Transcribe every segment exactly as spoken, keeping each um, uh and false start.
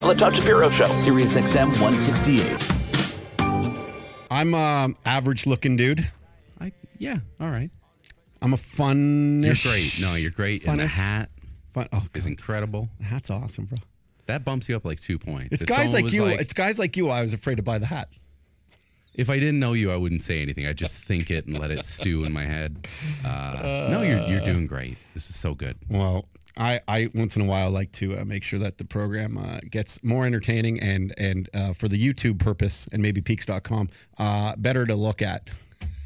The Todd Shapiro Show, Sirius X M one sixty-eight. I'm a average-looking dude. I yeah, all right. I'm a fun-ish. You're great. No, you're great. Fun-ish. And the hat fun. Oh, is incredible. The hat's awesome, bro. That bumps you up like two points. It's if guys like you. Like, it's guys like you. I was afraid to buy the hat. If I didn't know you, I wouldn't say anything. I just think it and let it stew in my head. Uh, uh, no, you're you're doing great. This is so good. Well. I, I once in a while like to uh, make sure that the program uh, gets more entertaining and and uh, for the YouTube purpose and maybe Peaks dot com, uh, better to look at.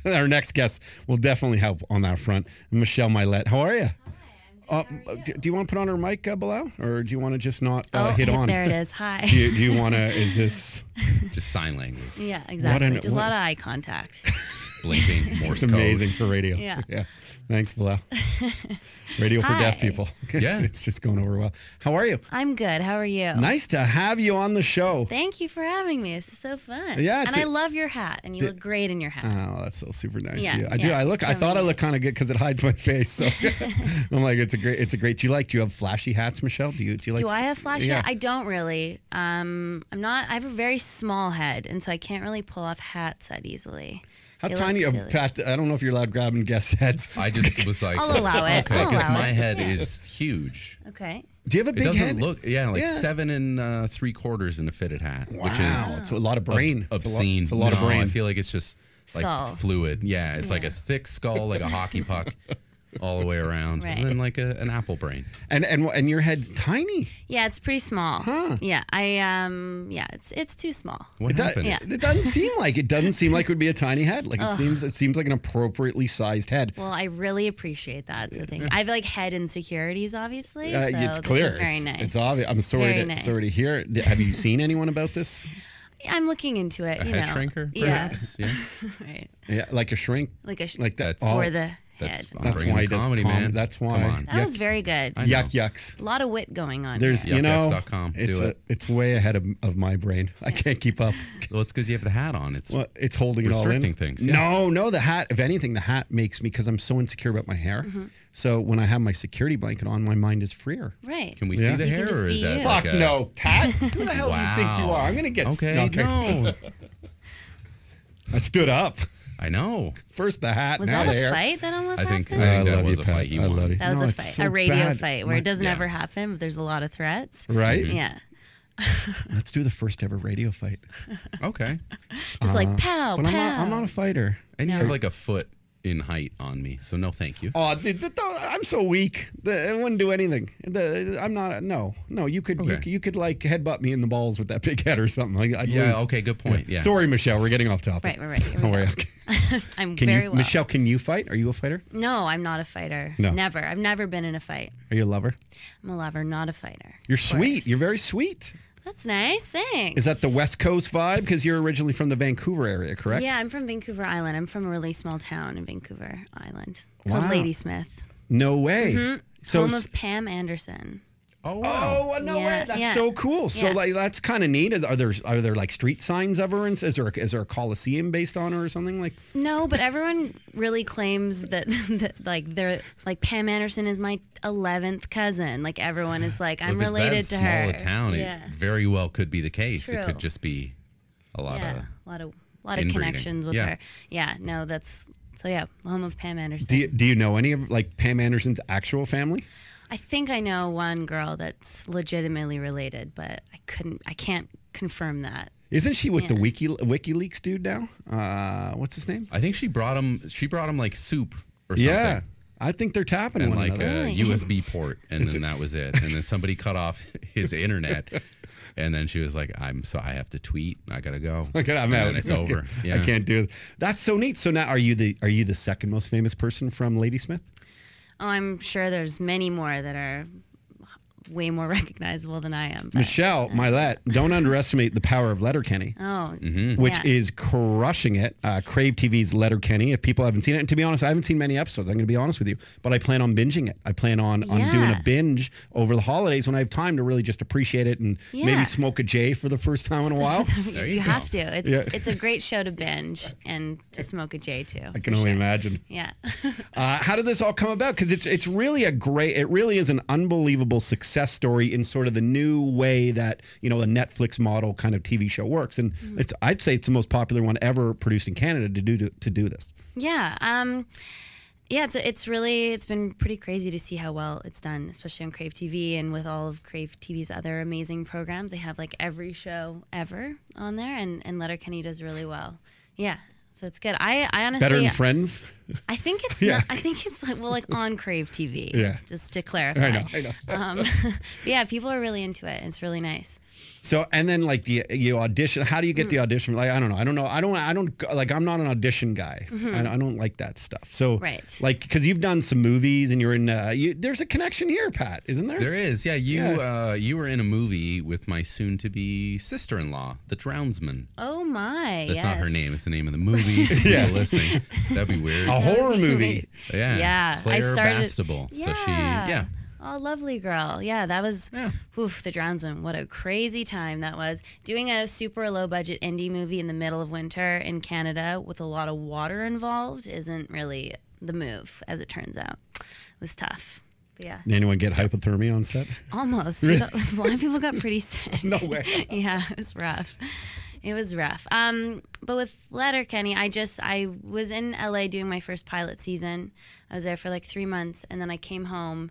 Our next guest will definitely help on that front. Michelle Mylett, how are you? Hi, I'm good. Uh, how are you? Do you want to put on her mic, uh, Belau, or do you want to just not uh, oh, hit on? There it is. Hi. do you, do you want to? Is this just sign language? Yeah, exactly. An, just what? A lot of eye contact. Blinking Morse code. Amazing for radio. Yeah. yeah. Thanks, Belau. Radio for Hi. Deaf people. It's, yeah. It's just going over well. How are you? I'm good. How are you? Nice to have you on the show. Thank you for having me. This is so fun. Yeah. And a, I love your hat, and you look great in your hat. Oh, that's so super nice. Yeah. yeah. I yeah. do. I look. So I thought I looked kind of good because it hides my face. So I'm like, it's a great. It's a great. Do you like? Do you have flashy hats, Michelle? Do you? Do you like? Do I have flashy? Yeah. Hat? I don't really. Um, I'm not. I have a very small head, and so I can't really pull off hats that easily. How it tiny a Pat? I don't know if you're allowed grabbing guest heads. I just was like, I'll allow it. Okay, because my it. head yeah. is huge. Okay. Do you have a big it doesn't head? Look, yeah, like yeah. seven and uh, three quarters in a fitted hat. Wow, which is it's a lot of brain. Ob obscene. It's a lot, it's a lot no, of brain. I feel like it's just skull. Like fluid. Yeah, it's yeah. like a thick skull, like a hockey puck. All the way around, right. And then like a, an apple brain, and and and your head's tiny. Yeah, it's pretty small. Huh? Yeah, I um, yeah, it's it's too small. What it happened? Yeah. It doesn't seem like it doesn't seem like it would be a tiny head. Like Ugh. it seems it seems like an appropriately sized head. Well, I really appreciate that. So thank you. I have like head insecurities, obviously. Uh, so it's clear. This is very it's, nice. It's obvious. I'm sorry very to nice. sorry to hear it. Have you seen anyone about this? I'm looking into it. A you head know. shrinker, perhaps. Yeah. yeah. Right. Yeah, like a shrink. Like a sh like that. Or oh. the. That's, that's why he does comedy, man. That's why. Come on. That Yuck, was very good. Yuck Yucks. A lot of wit going on. There's, you know, Yuck Yucks dot com. It's, Do a, it. it's way ahead of, of my brain. I can't keep up. Well, it's because you have the hat on. It's well, it's holding it all in. Restricting things. Yeah. No, no, the hat. If anything, the hat makes me, because I'm so insecure about my hair. Mm-hmm. So when I have my security blanket on, my mind is freer. Right. Can we yeah. see the you hair? Or is that Fuck like a... no, Pat. Who the hell wow. do you think you are? I'm going to get okay, stuck. No. I stood up. I know. First the hat, was now the hair. Was that a fight that almost I think, happened? I think I that was you, a Pat. fight. I love you. That was no, a fight, so a radio bad. fight where My, it doesn't yeah. ever happen, but there's a lot of threats. Right? Mm-hmm. Yeah. Let's do the first ever radio fight. Okay. Just uh, like pow, but pow. I'm not, I'm not a fighter. And no. you have like a foot in height on me, so no thank you. Oh, the, the, the, I'm so weak. The, it wouldn't do anything. The, I'm not. No, no. You could, okay. you, you could like headbutt me in the balls with that big head or something. Like, I'd yeah. lose. Okay. Good point. Yeah. Sorry, Michelle. We're getting off topic. Right. We're right. Don't worry. I'm can very you, well. Michelle, can you fight? Are you a fighter? No, I'm not a fighter. No. Never. I've never been in a fight. Are you a lover? I'm a lover, not a fighter. You're sweet. You're very sweet. That's nice. Thanks. Is that the West Coast vibe? Because you're originally from the Vancouver area, correct? Yeah, I'm from Vancouver Island. I'm from a really small town in Vancouver Island called wow. Ladysmith. No way. Mm-hmm. So home of Pam Anderson. Oh, wow. oh no yeah, way! That's yeah. so cool. So yeah. like that's kind of neat. Are there are there like street signs ever? And is there a, is there a Coliseum based on her or something like? No, but everyone really claims that, that like they're like Pam Anderson is my eleventh cousin. Like everyone is like I'm well, related to her. If it's that small a town, yeah. it very well could be the case. True. It could just be a lot yeah, of a lot of a lot of connections with yeah. her. Yeah. No, that's so yeah. Home of Pam Anderson. Do you, do you know any of like Pam Anderson's actual family? I think I know one girl that's legitimately related, but I couldn't, I can't confirm that. Isn't she with yeah. the Wiki WikiLeaks dude now? Uh, what's his name? I think she brought him. She brought him like soup or something. Yeah, I think they're tapping and one like another. a really? U S B port, and it's then that was it. And then somebody cut off his internet. And then she was like, "I'm so I have to tweet. I gotta go. Okay, I'm out. And it's over. Yeah. I can't do it." That's so neat. So now, are you the are you the second most famous person from Ladysmith? Oh, I'm sure there's many more that are way more recognizable than I am. But, Michelle uh, Mylett, don't underestimate the power of Letterkenny, oh, mm-hmm. which yeah. is crushing it. Uh, Crave T V's Letterkenny, if people haven't seen it. And to be honest, I haven't seen many episodes. I'm going to be honest with you. But I plan on binging it. I plan on, yeah. on doing a binge over the holidays when I have time to really just appreciate it and yeah. maybe smoke a J for the first time in a while. There you you have to. It's, yeah. it's a great show to binge and to smoke a J, too. I can only sure. imagine. Yeah. uh, how did this all come about? Because it's, it's really a great, it really is an unbelievable success. success story in sort of the new way that, you know, a Netflix model kind of T V show works. And mm. it's I'd say it's the most popular one ever produced in Canada to do to, to do this. Yeah. Um, yeah, it's, it's really, it's been pretty crazy to see how well it's done, especially on Crave T V and with all of Crave T V's other amazing programs. They have like every show ever on there, and, and Letterkenny does really well. Yeah. So it's good. I, I honestly better than Friends. I think it's yeah. not, I think it's like well like on Crave T V. Yeah. Just to clarify. I know. I know. um, yeah, people are really into it. It's really nice. So and then like the you audition. How do you get mm. the audition? Like I don't know. I don't know. I don't. I don't like. I'm not an audition guy. Mm-hmm. I, I don't like that stuff. So right. Like because you've done some movies and you're in. Uh, you, there's a connection here, Pat, isn't there? There is. Yeah. You yeah. Uh, you were in a movie with my soon-to-be sister-in-law, The Drownsman. Oh my. That's yes. not her name. It's the name of the movie. yeah. Listening. That'd be weird. A horror movie. Yeah. Yeah. Claire I started, Bastable. Yeah. So she. Yeah. Oh, lovely girl. Yeah, that was, yeah. oof, The Drownsman. What a crazy time that was. Doing a super low-budget indie movie in the middle of winter in Canada with a lot of water involved isn't really the move, as it turns out. It was tough. But yeah. Did anyone get hypothermia on set? Almost. Really? Got, a lot of people got pretty sick. No way. Yeah, it was rough. It was rough. Um, but with Letterkenny, I just, I was in L A doing my first pilot season. I was there for like three months, and then I came home.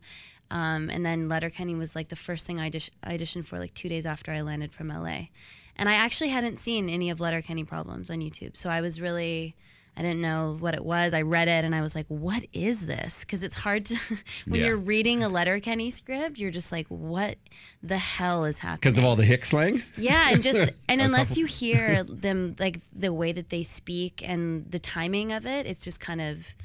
Um, and then Letterkenny was like the first thing I auditioned for like two days after I landed from L A. And I actually hadn't seen any of Letterkenny Problems on YouTube. So I was really, I didn't know what it was. I read it and I was like, what is this? Because it's hard to, when yeah. you're reading a Letterkenny script, you're just like, what the hell is happening? Because of all the hick slang? Yeah, and just, and unless you hear them, like the way that they speak and the timing of it, it's just kind of,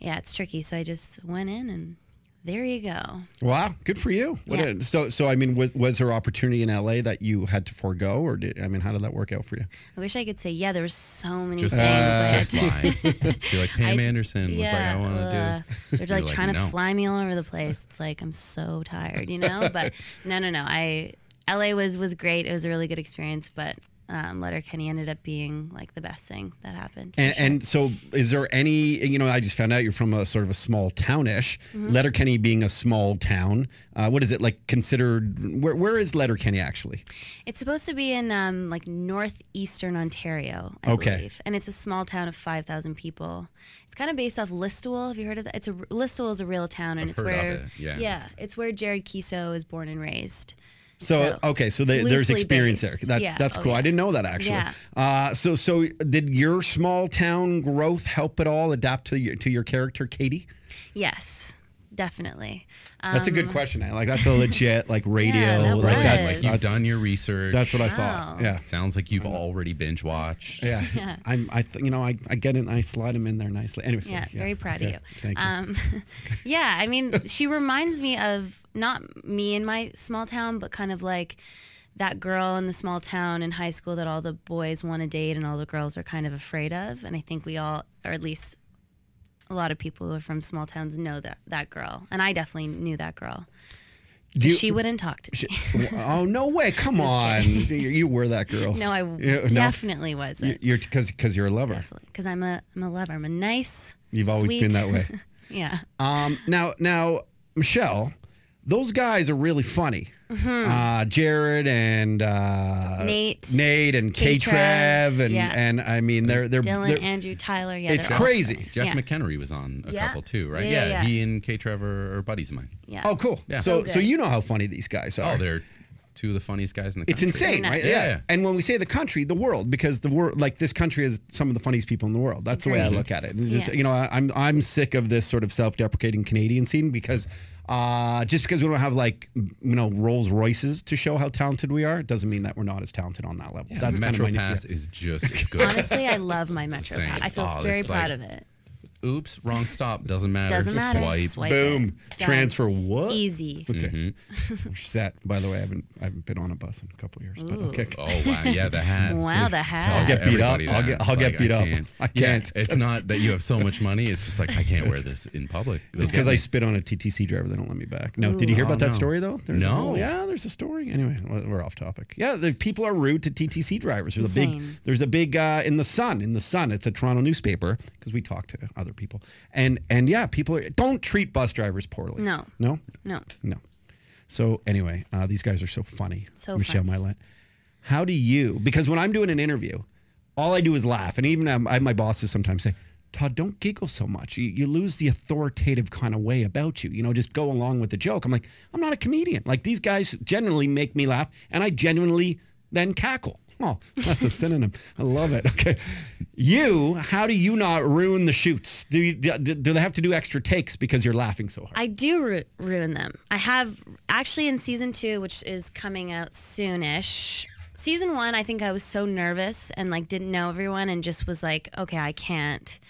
yeah, it's tricky. So I just went in and... There you go. Wow, good for you. What yeah. a, so, so I mean, was, was there opportunity in L A that you had to forego, or did I mean, how did that work out for you? I wish I could say yeah. There was so many just, things. Uh, just lying. Just like Pam I Anderson did, was yeah, like, I want to uh, do. They're like, like trying no. to fly me all over the place. It's like I'm so tired, you know. But no, no, no. I L A was was great. It was a really good experience, but. Um, Letterkenny ended up being like the best thing that happened. And, sure. and so is there any, you know, I just found out you're from a sort of a small townish, mm-hmm. Letterkenny being a small town. Uh, what is it like considered, where, where is Letterkenny actually? It's supposed to be in um, like northeastern Ontario, I okay. believe. And it's a small town of five thousand people. It's kind of based off Listowel. Have you heard of that? It's a, Listowel is a real town and I've it's where, it. yeah. yeah, it's where Jared Keeso is born and raised. So, so okay, so they, there's experience based. there. That, yeah. That's oh, cool. Yeah. I didn't know that actually. Yeah. Uh, so, so did your small town growth help at all adapt to your to your character, Katie? Yes, definitely. Um, that's a good question. I like that's a legit like radio. Yeah, that like, that's, like you've that's, done your research. That's what wow. I thought. Yeah, sounds like you've already binge watched. Yeah, yeah. I'm. I you know I, I get in. I slide them in there nicely. Anyway, yeah, yeah, very proud yeah. of you. Thank you. Um, yeah, I mean, she reminds me of. Not me in my small town, but kind of like that girl in the small town in high school that all the boys want to date and all the girls are kind of afraid of. And I think we all, or at least a lot of people who are from small towns know that, that girl. And I definitely knew that girl. You, she wouldn't talk to me. She, oh, no way. Come on. You were that girl. No, I you, definitely no. wasn't. You're, 'cause, 'cause you're a lover. Definitely. 'Cause I'm a, I'm a lover. I'm a nice, You've always sweet, been that way. yeah. Um. Now, now, Michelle... Those guys are really funny. Mm-hmm. uh, Jared and uh, Nate, Nate and K. Trev, and yeah. and I mean they're they're Dylan, they're, Andrew, Tyler. Yeah, it's crazy. Jeff yeah. McHenry was on a yeah. couple too, right? Yeah, yeah, yeah, he and K. Trev are, are buddies of mine. Yeah. Oh, cool. Yeah. So so, so you know how funny these guys are. Oh, they're two of the funniest guys in the country. It's insane, right? Yeah. Yeah. yeah. And when we say the country, the world, because the world, like this country is some of the funniest people in the world. That's Agreed. the way I look at it. And just yeah. you know, I, I'm I'm sick of this sort of self-deprecating Canadian scene because. Uh, just because we don't have like you know Rolls Royces to show how talented we are, it doesn't mean that we're not as talented on that level. Yeah, That's Metro kind of Pass yeah. is just as good. Honestly, I love my it's Metro Pass. I feel oh, very proud like, of it. Oops, wrong stop. Doesn't matter. Doesn't matter. Swipe. Swipe Boom. Done. Transfer. What? Easy. Okay. Mm-hmm. We're set. By the way, I haven't I haven't been on a bus in a couple of years. Ooh. But okay. Oh wow. Yeah, the hat. wow, the hat. I'll get beat up. I'll get, I'll get like, beat I up. Can't. I can't. Yeah, it's not that you have so much money. It's just like I can't wear this in public. They'll it's because I spit on a T T C driver. They don't let me back. No. Ooh. Did you hear about oh, that no. story though? There's no. A, oh, yeah. There's a story. Anyway, we're off topic. Yeah, the people are rude to T T C drivers. There's Insane. a big. There's a big uh, in the Sun. In the Sun, it's a Toronto newspaper because we talk to other. people and and yeah people are, don't treat bus drivers poorly. No no no no So anyway, uh, these guys are so funny. So Michelle Mylett. How do you, because when I'm doing an interview, all I do is laugh. And even I have my bosses sometimes say, Todd, don't giggle so much. You, you lose the authoritative kind of way about you. You know, just go along with the joke. I'm like, I'm not a comedian. Like, these guys generally make me laugh, and I genuinely then cackle. Oh, that's a synonym. I love it. Okay. You, how do you not ruin the shoots? Do, you, do, do they have to do extra takes because you're laughing so hard? I do ru ruin them. I have, actually in season two, which is coming out soonish. Season one, I think I was so nervous and like didn't know everyone and just was like, okay, I can't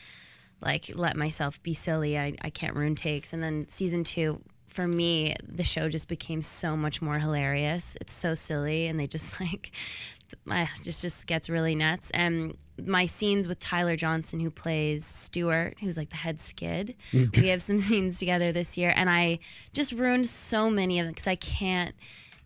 like let myself be silly. I, I can't ruin takes. And then season two, for me, the show just became so much more hilarious. It's so silly, and they just like, it just, just gets really nuts. And my scenes with Tyler Johnson, who plays Stuart, who's like the head skid, we have some scenes together this year, and I just ruined so many of them because I can't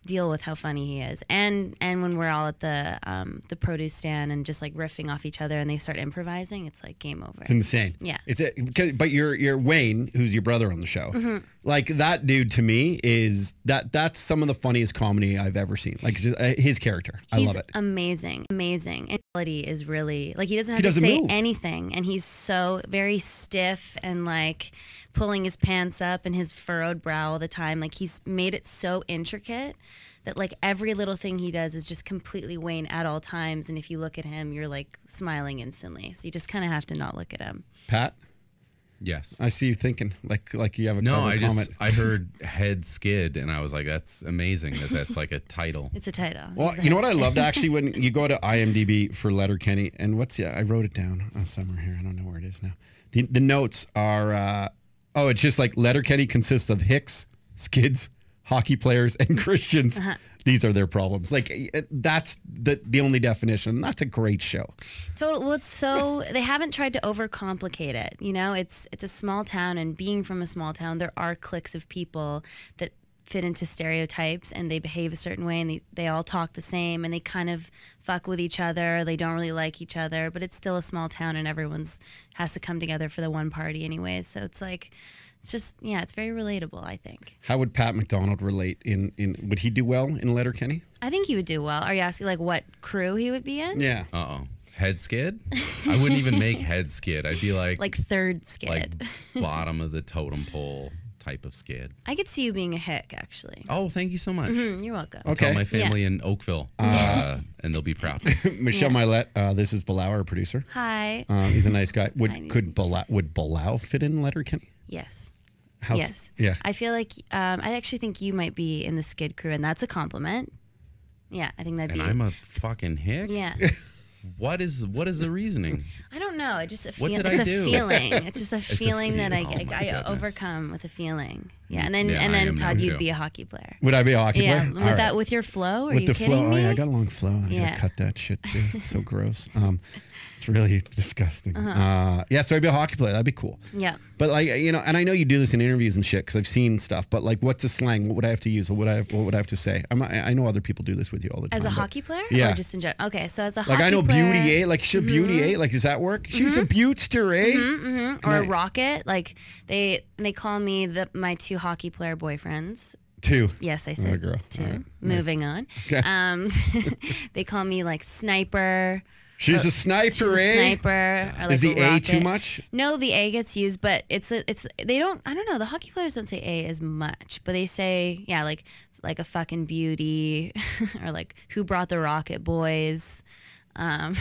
deal with how funny he is. And and when we're all at the um, the produce stand and just like riffing off each other, and they start improvising, it's like game over. It's insane. Yeah. It's a, but you're you're Wayne, who's your brother on the show. Mm-hmm. Like that dude to me is that that's some of the funniest comedy I've ever seen. Like just, uh, his character, he's I love it. Amazing, amazing. And quality is really like he doesn't have he to doesn't say move. anything, and he's so very stiff and like pulling his pants up and his furrowed brow all the time. Like he's made it so intricate that like every little thing he does is just completely Wayne at all times. And if you look at him, you're like smiling instantly. So you just kind of have to not look at him. Pat? Yes. I see you thinking like like you have a no, I comment. Just, I heard head skid and I was like, that's amazing that that's like a title. It's a title. Well, you know what I loved actually when you go to I M D B for Letterkenny and what's yeah, I wrote it down uh, somewhere here. I don't know where it is now. The, the notes are, uh, oh, it's just like Letterkenny consists of hicks, skids, hockey players, and Christians. Uh-huh. These are their problems. Like that's the the only definition. That's a great show. Total. Well, it's so they haven't tried to overcomplicate it. You know, it's it's a small town, and being from a small town, there are cliques of people that fit into stereotypes, and they behave a certain way, and they they all talk the same, and they kind of fuck with each other. They don't really like each other, but it's still a small town, and everyone's has to come together for the one party anyway. So it's like. It's just, yeah, it's very relatable, I think. How would Pat MacDonald relate in, in would he do well in Letterkenny? I think he would do well. Are you asking, like, what crew he would be in? Yeah. Uh-oh. Head skid? I wouldn't even make head skid. I'd be like... Like third skid. Like bottom of the totem pole type of skid. I could see you being a hick, actually. Oh, thank you so much. Mm-hmm, you're welcome. Okay. I'll tell my family yeah. in Oakville, uh, uh, and they'll be proud. Michelle yeah. Mylett, uh, this is Belau, our producer. Hi. Um, he's a nice guy. Would Hi, could Belau, would Belau fit in Letterkenny? Yes. House. Yes. Yeah. I feel like um, I actually think you might be in the skid crew, and that's a compliment. Yeah, I think that'd and be. And I'm a fucking hick. Yeah. What is what is the reasoning? I don't know. It just a feel, what did it's I a do? feeling. It's just a it's feeling a feel that I, oh I, I overcome with a feeling. Yeah, and then yeah, and then Todd, you'd be a hockey player. Would I be a hockey yeah, player? Yeah, with right. that with your flow. Are with you the kidding flow, me? Oh, yeah, I got a long flow. I yeah. gotta cut that shit too. It's so gross. Um, it's really disgusting. Uh-huh. uh, yeah, so I'd be a hockey player. That'd be cool. Yeah. But like you know, and I know you do this in interviews and shit because I've seen stuff. But like, what's a slang? What would I have to use? What would I have, what would I have to say? I'm, I know other people do this with you all the time. As a hockey player? Yeah. Or just in general. Okay, so as a like hockey I know player, beauty eight. Like she's mm-hmm. beauty eight. Like does that work? She's mm-hmm. a beautster, eh? Mm-hmm, mm-hmm. Or I, a rocket. Like they they call me the my two. hockey player boyfriends. Two. Yes, I said oh, girl. two. Right. Moving nice. on. Okay. Um, they call me like sniper. She's oh, a sniper, she's a eh? Sniper. Or, like, Is the a, a too much? No, the A gets used, but it's a, it's they don't. I don't know. The hockey players don't say A as much, but they say yeah, like like a fucking beauty, or like who brought the rocket, boys. Um,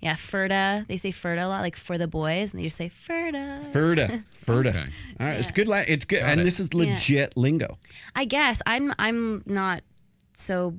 yeah, Ferda. They say Ferda a lot, like for the boys, and they just say Ferda. Ferda, Ferda. Okay. All right, yeah. it's good. It's good, Got and it. this is legit yeah. lingo. I guess I'm I'm not so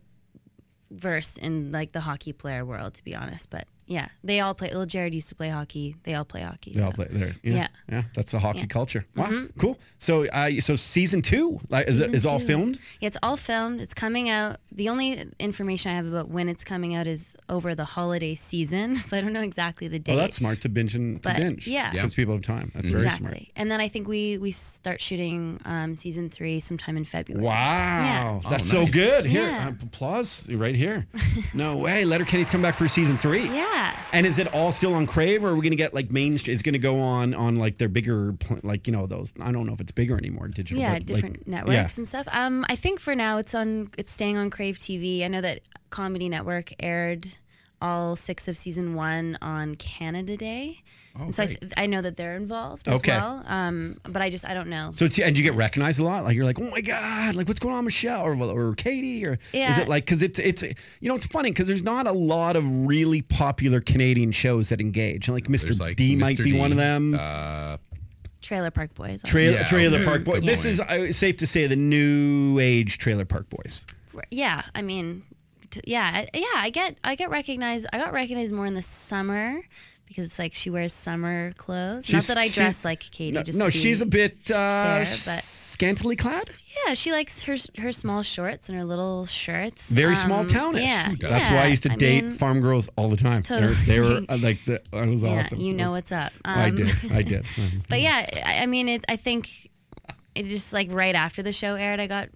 versed in like the hockey player world, to be honest, but. Yeah, they all play. Little Jared used to play hockey. They all play hockey. They so. all play there. Yeah. yeah, yeah. That's the hockey yeah. culture. Wow, mm-hmm. cool. So, uh, so season two like, is season it is two. all filmed? Yeah, it's all filmed. It's coming out. The only information I have about when it's coming out is over the holiday season. So I don't know exactly the date. Well, that's smart to binge and but, to binge. Yeah, because people have time. That's exactly. very smart. And then I think we we start shooting um, season three sometime in February. Wow, yeah. that's oh, nice. so good. Here, yeah. uh, applause right here. No way, Letterkenny's come back for season three. Yeah. Yeah. And is it all still on Crave, or are we going to get like mainstream? Is going to go on on like their bigger, like, you know, those, I don't know if it's bigger anymore, digital. Yeah, but, different like, networks yeah. and stuff. Um, I think for now it's on, it's staying on Crave T V. I know that Comedy Network aired all six of season one on Canada Day. Oh, and so I, th I know that they're involved as okay. well, um, but I just, I don't know. So, and you get recognized a lot? Like, you're like, oh my God, like, what's going on, Michelle? Or, or Katie? Or yeah. is it like, because it's, it's, you know, it's funny because there's not a lot of really popular Canadian shows that engage. Like, Mister Like D Mister might D, be one of them. Uh, Trailer Park Boys. Trailer, yeah. Trailer Park Boys. Yeah. This is uh, safe to say the new age Trailer Park Boys. Yeah, I mean, t yeah, yeah, I get, I get recognized. I got recognized more in the summer. Because it's like she wears summer clothes. She's, Not that I dress she, like Katie. No, just no she's a bit uh, fair, scantily clad. Yeah, she likes her her small shorts and her little shirts. Very um, small townish. Yeah, that's yeah. why I used to I date mean, farm girls all the time. Totally. They were like, the, it was yeah, awesome. You know was, what's up. Um, I did. I did. But yeah, I mean, it, I think it just like right after the show aired, I got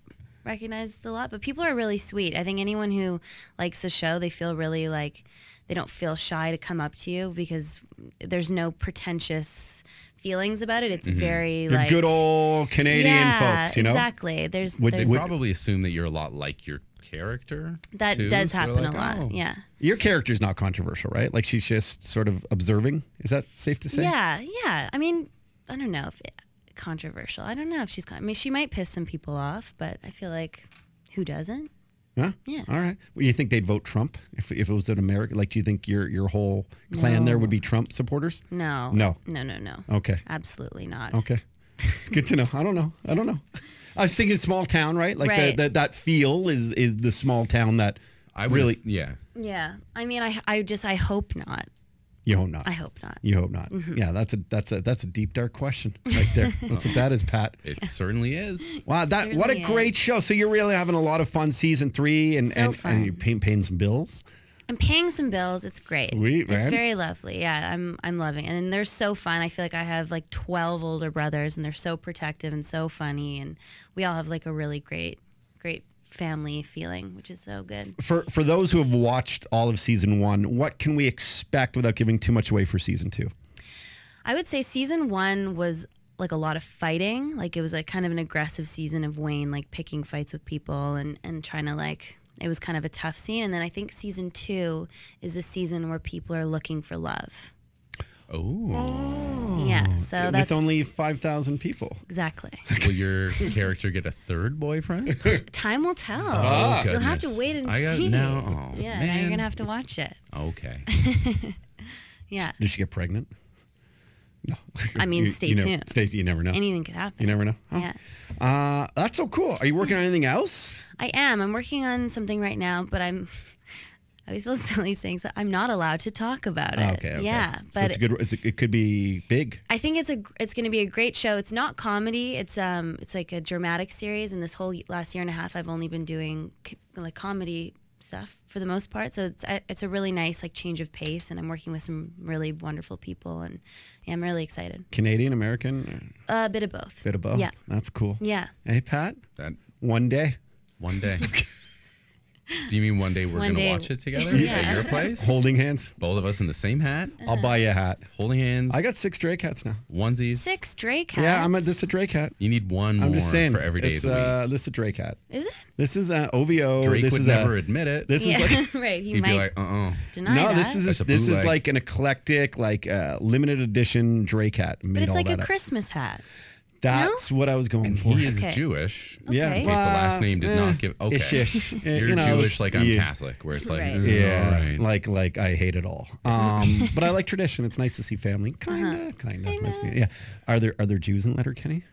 recognized a lot. But people are really sweet. I think anyone who likes the show, they feel really like. They don't feel shy to come up to you because there's no pretentious feelings about it. It's mm-hmm. very They're like good old Canadian yeah, folks, you know. Exactly. There's would there's, they probably assume that you're a lot like your character. That too, does so happen like, a lot. Oh. Yeah. Your character's not controversial, right? Like she's just sort of observing. Is that safe to say? Yeah, yeah. I mean, I don't know if it, controversial. I don't know if she's. Con I mean, she might piss some people off, but I feel like who doesn't? Huh? Yeah. All right. Well, you think they'd vote Trump if, if it was an American? Like, do you think your your whole clan no. there would be Trump supporters? No. No. No. No. No. Okay. Absolutely not. Okay. It's good to know. I don't know. I don't know. I was thinking small town, right? Like right. that that feel is is the small town that I really yeah yeah. I mean, I I just I hope not. You hope not. I hope not. You hope not. Mm-hmm. Yeah, that's a that's a that's a deep dark question right there. That's what that is, Pat. It yeah. certainly is. Wow, that what a great is. show. So you're really having a lot of fun season three, and so and, and you're paying, paying some bills. I'm paying some bills. It's great. Sweet, man. It's very lovely. Yeah, I'm I'm loving it. And they're so fun. I feel like I have like twelve older brothers, and they're so protective and so funny, and we all have like a really great great. family feeling, which is so good. For for those who have watched all of season one, what can we expect without giving too much away for season two? I would say season one was like a lot of fighting. Like it was like kind of an aggressive season of Wayne like picking fights with people and and trying to like it was kind of a tough scene. And then I think season two is the season where people are looking for love. Oh yeah, so with that's only five thousand people. Exactly. Will your character get a third boyfriend? Time will tell. Oh, you'll have to wait and I got, see. Now, oh, yeah, man. Now you're gonna have to watch it. Okay. Yeah. Did she get pregnant? No. I mean, you, stay you tuned. Never, stay, you never know. Anything could happen. You never know. Oh. Yeah. Uh, that's so cool. Are you working on anything else? I am. I'm working on something right now, but I'm. I always feel silly saying so. I'm not allowed to talk about it. Okay, okay. Yeah, but so it's a good. It's a, it could be big. I think it's a. It's going to be a great show. It's not comedy. It's um. It's like a dramatic series. And this whole last year and a half, I've only been doing c like comedy stuff for the most part. So it's it's a really nice like change of pace. And I'm working with some really wonderful people. And yeah, I'm really excited. Canadian American. Uh, a bit of both. Bit of both. Yeah, that's cool. Yeah. Hey Pat. That one day. One day. Do you mean one day we're going to watch it together yeah. at your place? Holding hands. Both of us in the same hat. Uh, I'll buy you a hat. Holding hands. I got six Drake hats now. Onesies. Six Drake hats? Yeah, I'm a, this is a Drake hat. You need one I'm more just saying, for every day of the uh, week. This is a Drake hat. Is it? This is an O V O. Drake this would is never a, admit it. This yeah. is like, right, he he'd might be like, uh-uh. Deny no, that. This is, a, a this is like an eclectic, like uh, limited edition Drake hat. Made but it's all like a up. Christmas hat. That's no? what I was going and for. He is okay. Jewish. Okay. Yeah. In case the last name did uh, not give. Okay. Ish, ish. You're you know, Jewish like I'm yeah. Catholic, where it's like, right. yeah, all right. like, like I hate it all. Um, but I like tradition. It's nice to see family. Kind of, uh -huh. kind of. Yeah. Are there are there Jews in Letterkenny?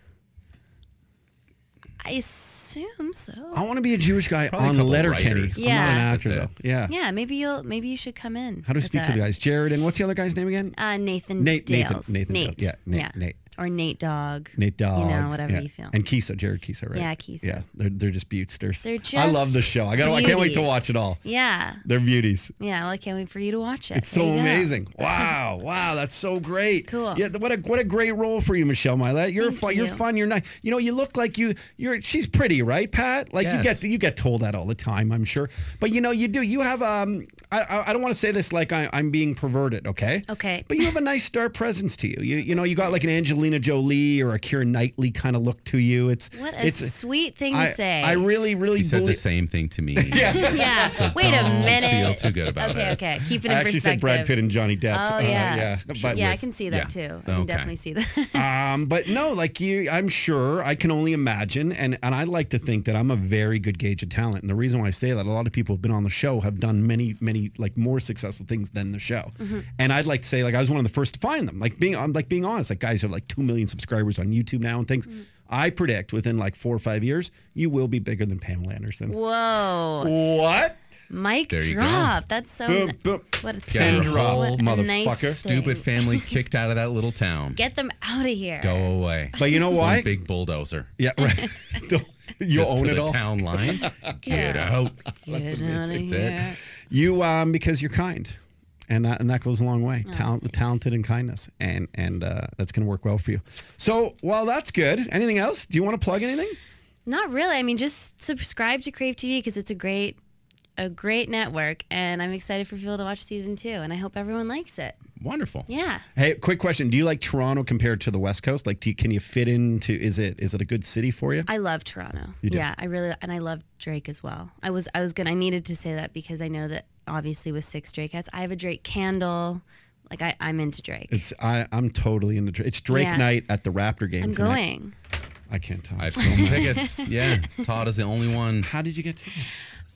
I assume so. I want to be a Jewish guy probably on Letterkenny. Yeah. I'm not an actor though. Yeah. Yeah. Maybe you'll. Maybe you should come in. How do you speak that. to the guys? Jared and what's the other guy's name again? Uh, Nathan. Nate. Dales. Nathan. Nathan. Nate. Dales. Yeah. Nate. Yeah. Nate. Or Nate Dog. Nate Dog. You know, whatever yeah. you feel. And Keeso, Jared Keeso, right? Yeah, Keeso. Yeah, they're they're just beauts. They're, they're just I love the show. I got. I can't wait to watch it all. Yeah. They're beauties. Yeah. Well, I can't wait for you to watch it. It's so amazing. Go. Wow. Wow. That's so great. Cool. Yeah. What a what a great role for you, Michelle Mylett. You're fun. You. You're fun. You're nice. You know, you look like you. You're. She's pretty, right, Pat? Like yes. you get you get told that all the time, I'm sure. But you know, you do. You have um. I, I don't want to say this like I, I'm being perverted, okay? Okay. But you have a nice star presence to you. You, you know, you got like an Angelina Jolie or a Keira Knightley kind of look to you. It's what a it's, sweet thing I, to say. I really, really he said the same thing to me. yeah. yeah. So Wait don't a minute. Feel too good about okay, it. Okay. Keep it in I actually perspective. said Brad Pitt and Johnny Depp. Oh yeah. Uh, yeah. But yeah, with, I can see that yeah. too. I can okay. definitely see that. um, but no, like you, I'm sure. I can only imagine, and and I like to think that I'm a very good gauge of talent. And the reason why I say that, a lot of people who've been on the show have done many, many like more successful things than the show. Mm-hmm. And I'd like to say, like I was one of the first to find them. Like being, I'm like being honest. Like guys who have like two million subscribers on YouTube now and things. Mm-hmm. I predict within like four or five years, you will be bigger than Pam Anderson. Whoa! What? Mic drop. Go. That's so. Boom, boom. What a thing. Drop, what a motherfucker. Nice Stupid family kicked out of that little town. Get them out of here. Go away. But you know why? One big bulldozer. Yeah, right. You own it all. The town line. Get yeah. out. Get That's amazing. That's it. You um because you're kind. And that, and that goes a long way. Oh, Talent, nice. Talented and kindness. And, and uh, that's going to work well for you. So, well, that's good. Anything else? Do you want to plug anything? Not really. I mean, just subscribe to Crave T V because it's a great, a great network. And I'm excited for people to watch season two. And I hope everyone likes it. Wonderful. Yeah. Hey, quick question. Do you like Toronto compared to the West Coast? Like, do you, can you fit into, is it is it a good city for you? I love Toronto. You do? Yeah, I really, and I love Drake as well. I was, I was going to, I needed to say that because I know that obviously with six Drake hats. I have a Drake candle. Like, I, I'm into Drake. It's I, I'm totally into Drake. It's Drake yeah. night at the Raptor game I'm tonight. going. I can't tell. I have so many tickets. Yeah. Todd is the only one. How did you get tickets?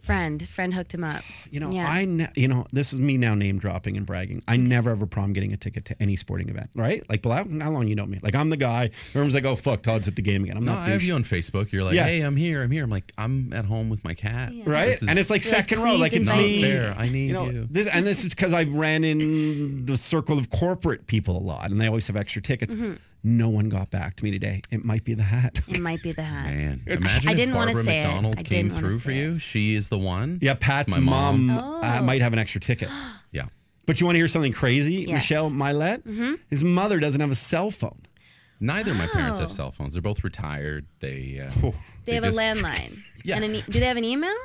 Friend, friend hooked him up. You know, yeah. I, ne you know, this is me now name dropping and bragging. I okay. never ever prom getting a ticket to any sporting event, right? Like, Belau, how long you know me? Like, I'm the guy. Everyone's like, oh fuck, Todd's at the game again. I'm no, not. I douche. have you on Facebook. You're like, yeah. hey, I'm here, I'm here. I'm like, I'm at home with my cat, yeah. right? Is, and it's like second like, row, like it's not me. Fair. I need you. Know, you. This, and this is because I ran in the circle of corporate people a lot, and they always have extra tickets. Mm-hmm. No one got back to me today. It might be the hat. It might be the hat. Man, imagine I if didn't Barbara say MacDonald came through for you. It. She is the one. Yeah, Pat's my mom, mom oh. uh, might have an extra ticket. Yeah. But you want to hear something crazy? Yes. Michelle Mylett, mm-hmm. his mother doesn't have a cell phone. Neither of oh. my parents have cell phones. They're both retired. They uh, oh. they, they have just, a landline. yeah. And an e do they have an email?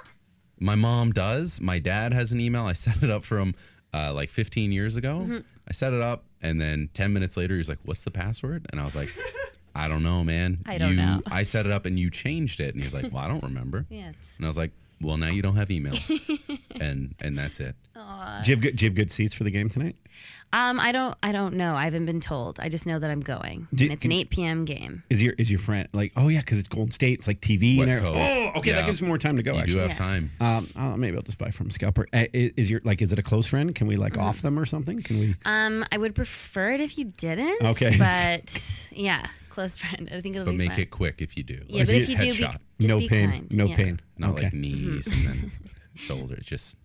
My mom does. My dad has an email. I set it up for him uh, like fifteen years ago. Mm-hmm. I set it up. And then ten minutes later, he was like, what's the password? And I was like, I don't know, man. I don't you, know. I set it up and you changed it. And he's like, well, I don't remember. Yes. And I was like, well, now you don't have email. and and that's it. Aww. Do you have good, do you have good seats for the game tonight? Um, I don't I don't know. I haven't been told. I just know that I'm going. Do, and it's an eight P M game. Is your is your friend like, oh, yeah, because it's Golden State. It's like T V. West and Coast. Oh, okay. Yeah. That gives me more time to go, you actually. You do have yeah. time. Um, oh, maybe I'll just buy from Scalper. Uh, is, is your like, is it a close friend? Can we like mm-hmm. off them or something? Can we? Um, I would prefer it if you didn't. Okay. But yeah, close friend. I think it'll but be make fun. it quick if you do. Like, yeah, but if you, if you do, be, no be pain. Kind. No yeah. pain. Not okay. like knees mm-hmm. and then shoulders. Just.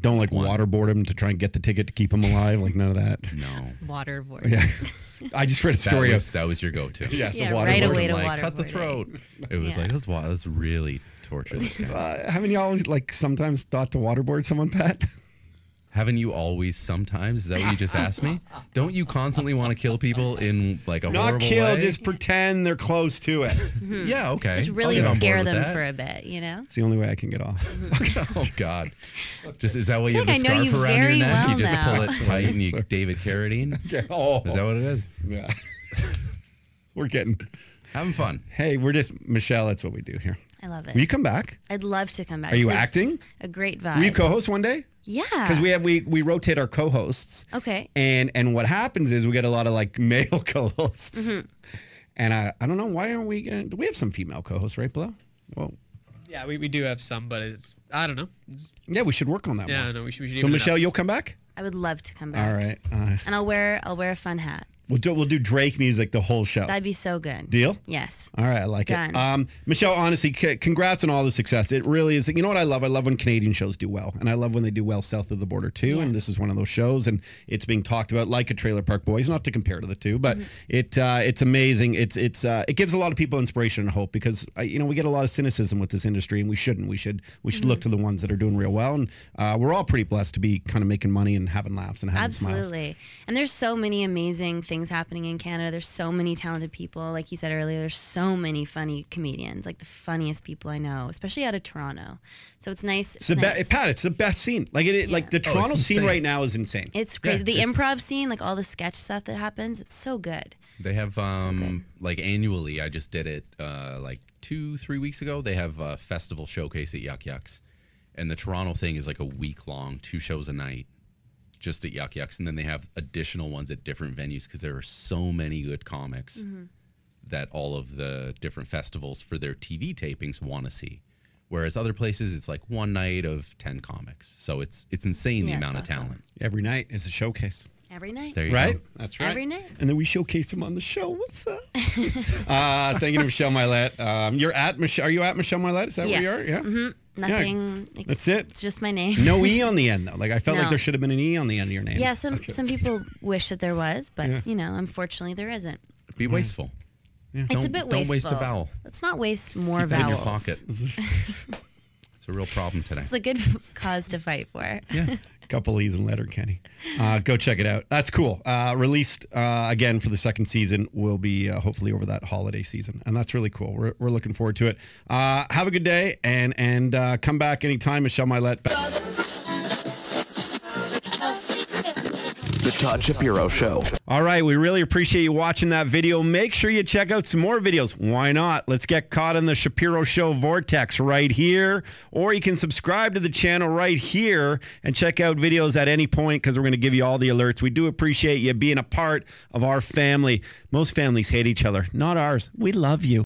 Don't like waterboard him to try and get the ticket to keep him alive. Like none of that. No. Waterboard. Yeah. I just read a story that was, of that was your go-to. Yeah. yeah the water right away to like, waterboard. Cut the throat. It was yeah. like that's that's really torturous. This guy. Uh, haven't you always like sometimes thought to waterboard someone, Pat? Haven't you always sometimes? Is that what you just asked me? Don't you constantly want to kill people in like a Not horrible kill, way? Not kill, just pretend they're close to it. Mm-hmm. Yeah, okay. Just really scare them that. for a bit, you know? It's the only way I can get off. Oh, God. Just Is that what you have a scarf you around your neck? Well you just now. pull it tight and you David Carradine? Okay. Oh. Is that what it is? Yeah. We're getting... Having fun. Hey, we're just... Michelle, that's what we do here. I love it. Will you come back? I'd love to come back. Are you so acting? A great vibe. Will you co-host one day? Yeah. Because we have we we rotate our co-hosts. Okay. And and what happens is we get a lot of like male co-hosts. Mm-hmm. And I I don't know why aren't we gonna, do we have some female co-hosts right below? Well. Yeah, we, we do have some, but it's I don't know. It's, yeah, we should work on that. Yeah, one. no, we should. We should so Michelle, you'll come back? I would love to come back. All right. Uh, and I'll wear I'll wear a fun hat. We'll do, we'll do Drake music the whole show. That'd be so good. Deal? Yes. All right, I like Done. it. Um, Michelle, honestly, c congrats on all the success. It really is. You know what I love? I love when Canadian shows do well, and I love when they do well south of the border, too, yeah. and this is one of those shows, and it's being talked about like a Trailer Park Boys, not to compare to the two, but mm-hmm. it uh, it's amazing. It's it's uh, It gives a lot of people inspiration and hope because, uh, you know, we get a lot of cynicism with this industry, and we shouldn't. We should we should mm-hmm. look to the ones that are doing real well, and uh, we're all pretty blessed to be kind of making money and having laughs and having Absolutely. smiles. Absolutely. And there's so many amazing things things happening in Canada. There's so many talented people. Like you said earlier, there's so many funny comedians, like the funniest people I know, especially out of Toronto. So it's nice. It's, it's nice. Be Pat, it's the best scene. Like it, it yeah. like the oh, Toronto scene right now is insane. It's crazy. Yeah, the it's, improv scene, like all the sketch stuff that happens, it's so good. They have um so like annually, I just did it uh like two, three weeks ago. They have a festival showcase at Yuck Yucks. And the Toronto thing is like a week long, two shows a night. Just at Yuck Yucks, and then they have additional ones at different venues because there are so many good comics mm-hmm. that all of the different festivals for their T V tapings want to see. Whereas other places, it's like one night of ten comics. So it's it's insane yeah, the amount awesome. of talent. Every night is a showcase. Every night. There you right? go. That's right. Every night. And then we showcase them on the show. What's up? uh, thank you to Michelle Mylett. Um, you're at Michelle. Are you at Michelle Mylett? Is that yeah. where you are? Yeah. Mm-hmm. Nothing. Yeah, that's it. It's just my name. No E on the end, though. Like, I felt no. like there should have been an E on the end of your name. Yeah, some, okay. some people wish that there was, but, yeah. you know, unfortunately there isn't. Be yeah. wasteful. Yeah. It's a bit wasteful. Don't waste a vowel. Let's not waste more Keep vowels. That in your pocket. It's a real problem today. It's a good cause to fight for. Yeah. Couple E's in Letterkenny. Uh, go check it out. That's cool. Uh, released uh, again for the second season. We'll be uh, hopefully over that holiday season. And that's really cool. We're, we're looking forward to it. Uh, have a good day and and uh, come back anytime. Michelle Mylett. The Todd Shapiro Show. All right. We really appreciate you watching that video. Make sure you check out some more videos. Why not? Let's get caught in the Shapiro Show vortex right here. Or you can subscribe to the channel right here and check out videos at any point because we're going to give you all the alerts. We do appreciate you being a part of our family. Most families hate each other. Not ours. We love you.